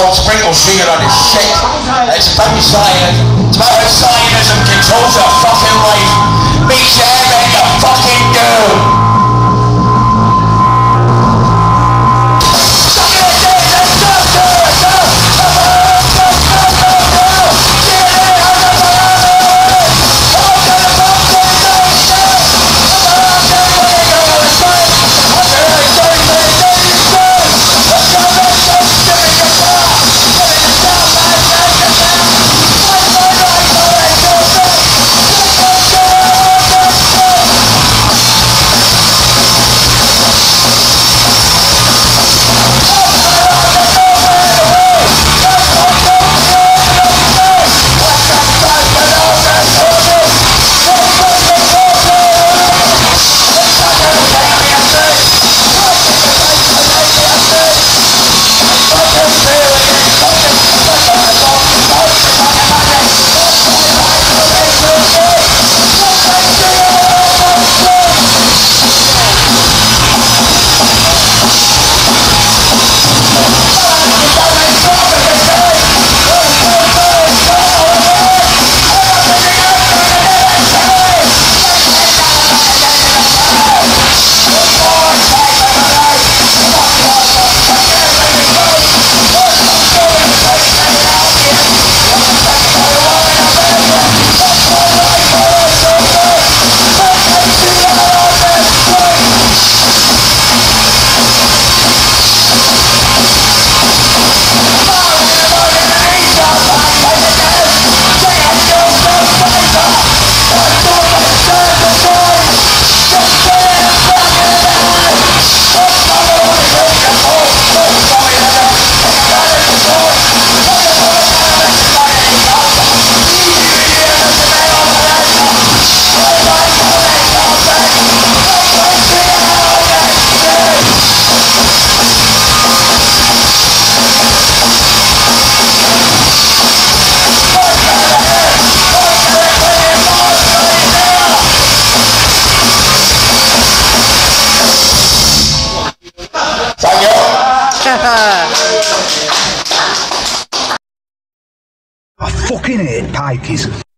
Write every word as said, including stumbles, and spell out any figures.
called sprinkle fear on his shit. It's about Zion. It's about how Zionism controls your fucking life. Makes you everything you fucking do. I fucking hate pikes.